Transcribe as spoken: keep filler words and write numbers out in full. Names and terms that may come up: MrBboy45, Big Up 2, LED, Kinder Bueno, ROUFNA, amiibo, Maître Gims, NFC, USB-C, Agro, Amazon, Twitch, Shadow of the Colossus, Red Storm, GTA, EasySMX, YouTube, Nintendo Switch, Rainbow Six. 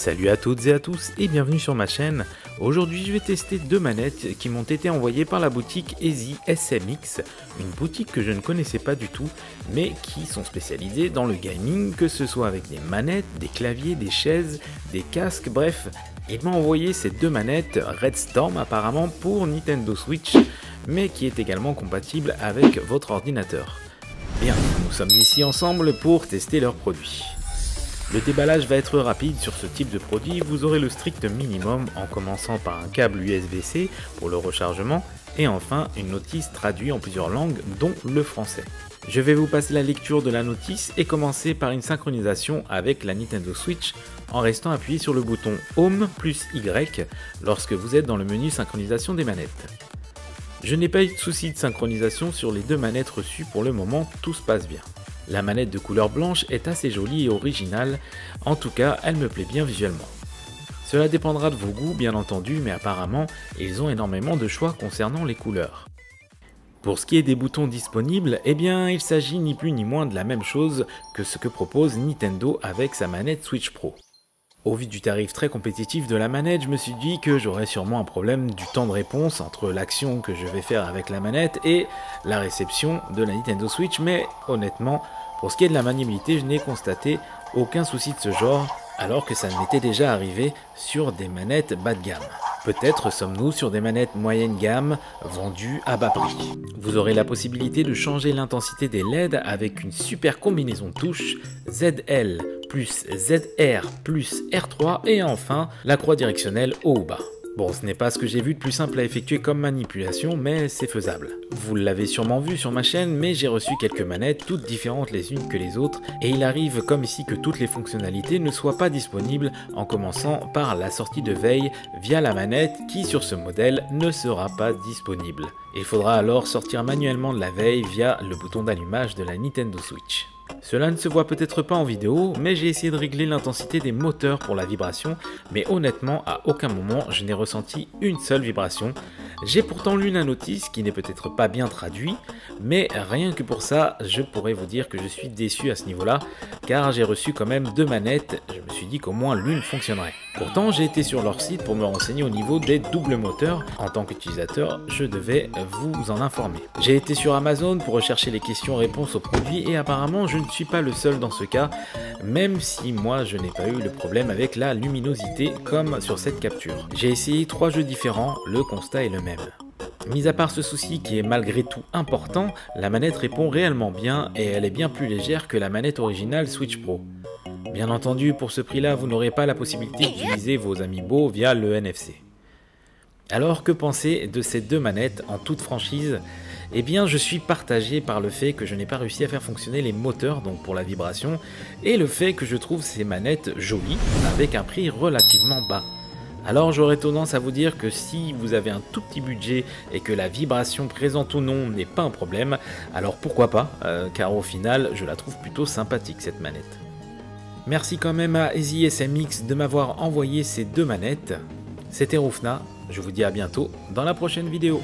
salut à toutes et à tous et bienvenue sur ma chaîne. Aujourd'hui je vais tester deux manettes qui m'ont été envoyées par la boutique EasySMX, une boutique que je ne connaissais pas du tout mais qui sont spécialisées dans le gaming, que ce soit avec des manettes, des claviers, des chaises, des casques, bref. Il m'a envoyé ces deux manettes Red Storm apparemment pour Nintendo Switch mais qui est également compatible avec votre ordinateur. Bien, nous sommes ici ensemble pour tester leurs produits. Le déballage va être rapide sur ce type de produit, vous aurez le strict minimum en commençant par un câble U S B C pour le rechargement et enfin une notice traduite en plusieurs langues dont le français. Je vais vous passer la lecture de la notice et commencer par une synchronisation avec la Nintendo Switch en restant appuyé sur le bouton Home plus Y lorsque vous êtes dans le menu synchronisation des manettes. Je n'ai pas eu de souci de synchronisation sur les deux manettes reçues pour le moment, tout se passe bien. La manette de couleur blanche est assez jolie et originale, en tout cas elle me plaît bien visuellement. Cela dépendra de vos goûts bien entendu, mais apparemment ils ont énormément de choix concernant les couleurs. Pour ce qui est des boutons disponibles, eh bien il s'agit ni plus ni moins de la même chose que ce que propose Nintendo avec sa manette Switch Pro. Au vu du tarif très compétitif de la manette, je me suis dit que j'aurais sûrement un problème du temps de réponse entre l'action que je vais faire avec la manette et la réception de la Nintendo Switch, mais honnêtement, pour ce qui est de la maniabilité, je n'ai constaté aucun souci de ce genre, alors que ça m'était déjà arrivé sur des manettes bas de gamme. Peut-être sommes-nous sur des manettes moyenne gamme vendues à bas prix. Vous aurez la possibilité de changer l'intensité des L E D avec une super combinaison touche Z L plus Z R plus R trois et enfin la croix directionnelle haut ou bas. Bon, ce n'est pas ce que j'ai vu de plus simple à effectuer comme manipulation, mais c'est faisable. Vous l'avez sûrement vu sur ma chaîne, mais j'ai reçu quelques manettes, toutes différentes les unes que les autres, et il arrive comme ici que toutes les fonctionnalités ne soient pas disponibles, en commençant par la sortie de veille via la manette qui sur ce modèle ne sera pas disponible. Il faudra alors sortir manuellement de la veille via le bouton d'allumage de la Nintendo Switch. Cela ne se voit peut-être pas en vidéo, mais j'ai essayé de régler l'intensité des moteurs pour la vibration, mais honnêtement à aucun moment je n'ai ressenti une seule vibration. J'ai pourtant lu la notice qui n'est peut-être pas bien traduite, mais rien que pour ça je pourrais vous dire que je suis déçu à ce niveau là, car j'ai reçu quand même deux manettes, je me suis dit qu'au moins l'une fonctionnerait. Pourtant j'ai été sur leur site pour me renseigner au niveau des doubles moteurs, en tant qu'utilisateur je devais vous en informer. J'ai été sur Amazon pour rechercher les questions-réponses aux produits et apparemment je ne suis pas le seul dans ce cas, même si moi je n'ai pas eu le problème avec la luminosité comme sur cette capture. J'ai essayé trois jeux différents, le constat est le même. Mis à part ce souci qui est malgré tout important, la manette répond réellement bien et elle est bien plus légère que la manette originale Switch Pro. Bien entendu, pour ce prix là vous n'aurez pas la possibilité d'utiliser vos amiibo via le N F C. Alors que penser de ces deux manettes en toute franchise? Eh bien je suis partagé par le fait que je n'ai pas réussi à faire fonctionner les moteurs, donc pour la vibration, et le fait que je trouve ces manettes jolies avec un prix relativement bas. Alors j'aurais tendance à vous dire que si vous avez un tout petit budget et que la vibration présente ou non n'est pas un problème, alors pourquoi pas, euh, car au final je la trouve plutôt sympathique cette manette. Merci quand même à EasySMX de m'avoir envoyé ces deux manettes. C'était ROUFNA. Je vous dis à bientôt dans la prochaine vidéo.